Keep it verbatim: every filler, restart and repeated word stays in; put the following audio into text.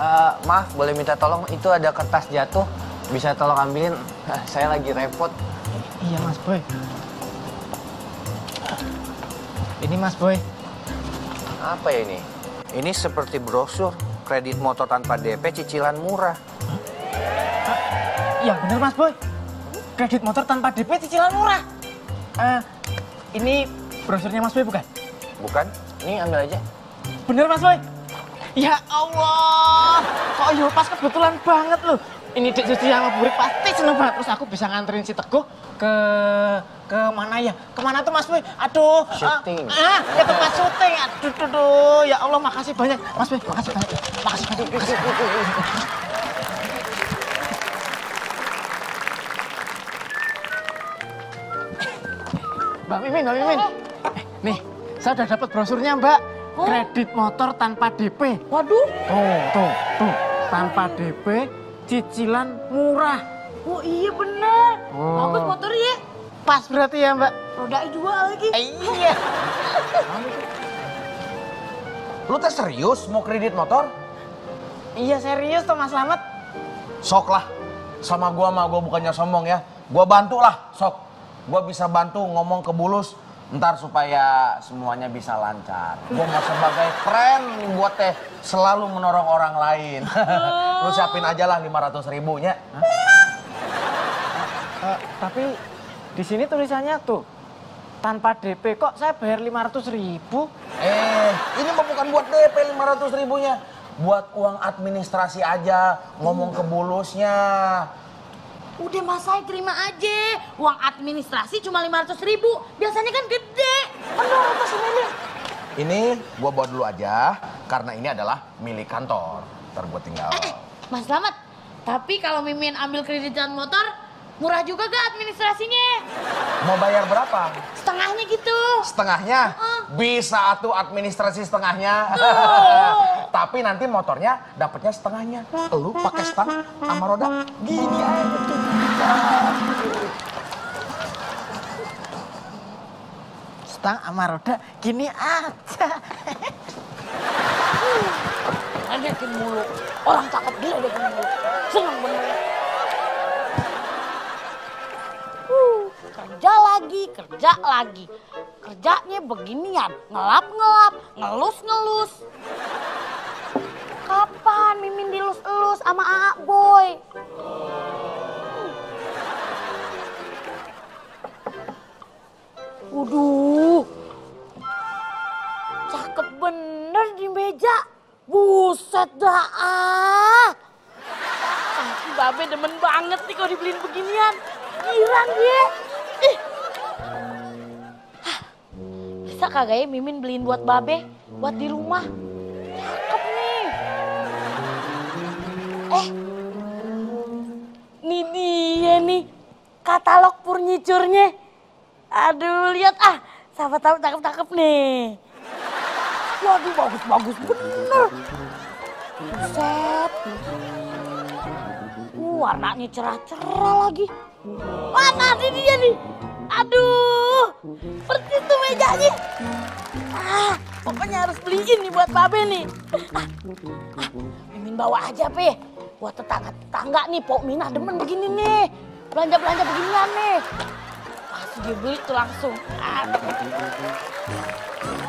uh, maaf boleh minta tolong itu ada kertas jatuh, bisa tolong ambilin, saya lagi repot. Iya Mas Boy. Ini Mas Boy. Apa ya ini? Ini seperti brosur kredit motor tanpa D P cicilan murah. Hah? Ya bener Mas Boy. Kredit motor tanpa D P cicilan murah. Uh, ini brosurnya Mas Boy bukan? Bukan. Ini ambil aja. Bener Mas Boy. Ya Allah. Kok yo pas kebetulan banget loh. Ini Dek Suci sama Bu Rik pasti seneng banget. Terus aku bisa nganterin si Teguh ke... ke mana ya? Kemana tuh Mas Boy? Aduh. Syuting. Ah, ke tempat syuting. Aduh, aduh, aduh. Ya Allah, makasih banyak. Mas Boy, makasih banyak. Makasih banyak. Makasih banyak. Mbak Mimin, Mbak Mimin. Eh, nih, saya udah dapat brosurnya Mbak. Oh. Kredit motor tanpa D P. Waduh. Tuh, tuh, tuh. Tanpa D P. Cicilan murah. Oh iya bener. Oh. Bagus motornya ya. Pas berarti ya Mbak. Rodai dua lagi. Eh, iya. Lu tuh serius mau kredit motor? Iya serius tuh Mas Slamet. Sok lah. Sama gua mah gua bukannya sombong ya. Gua bantu lah sok. Gua bisa bantu ngomong ke Bulus. Ntar supaya semuanya bisa lancar. Gue mau sebagai friend, gue teh selalu menolong orang lain. Lu siapin aja lah lima ratus ribunya. Uh, tapi di sini tulisannya tuh, tanpa D P kok saya bayar lima ratus ribu? Eh, ini bukan buat D P lima ratus ribunya. Buat uang administrasi aja, ngomong ke Bulusnya. Udah Mas Said terima aja, uang administrasi cuma lima ratus ribu, biasanya kan gede. Aduh, apa semuanya? Ini gua bawa dulu aja, karena ini adalah milik kantor. Ntar gua tinggal. Eh, eh, Mas Slamet, tapi kalau Mimin ambil kreditan motor, murah juga gak administrasinya? Mau bayar berapa? Setengahnya gitu. Setengahnya? Uh-uh. Bisa tuh administrasi setengahnya. Uh. Tapi nanti motornya dapatnya setengahnya. Lu pakai stang sama roda gini aja. Stang sama roda gini aja. Ledekin mulu. Orang cakep gila ledekin mulu. Seneng bener. Uh, kerja lagi, kerja lagi. Kerjanya beginian, ngelap-ngelap, ngelus-ngelus. Kapan Mimin dilus-elus sama Aa Boy? Waduh, cakep bener di meja. Buset dah ah. Si Babe demen banget nih kalau dibeliin beginian. Girang dia. Ih. Hah. Bisa kagak ya Mimin beliin buat Babe, buat di rumah? Eh, ini dia nih katalog furniturnya. Aduh, lihat ah, sahabat tahu cakep-cakep nih. Waduh, bagus-bagus bener. Set. Uh, warnanya cerah-cerah lagi. Mana sih dia nih? Aduh, persis tuh mejanya. Ah, pokoknya harus beliin nih buat Babe nih. Ah, ah, Mimin bawa aja, Pe. Buat tetangga-tetangga nih, Pok Minah demen begini nih. Belanja-belanja beginian nih. Pasti dia beli tuh langsung. Ah.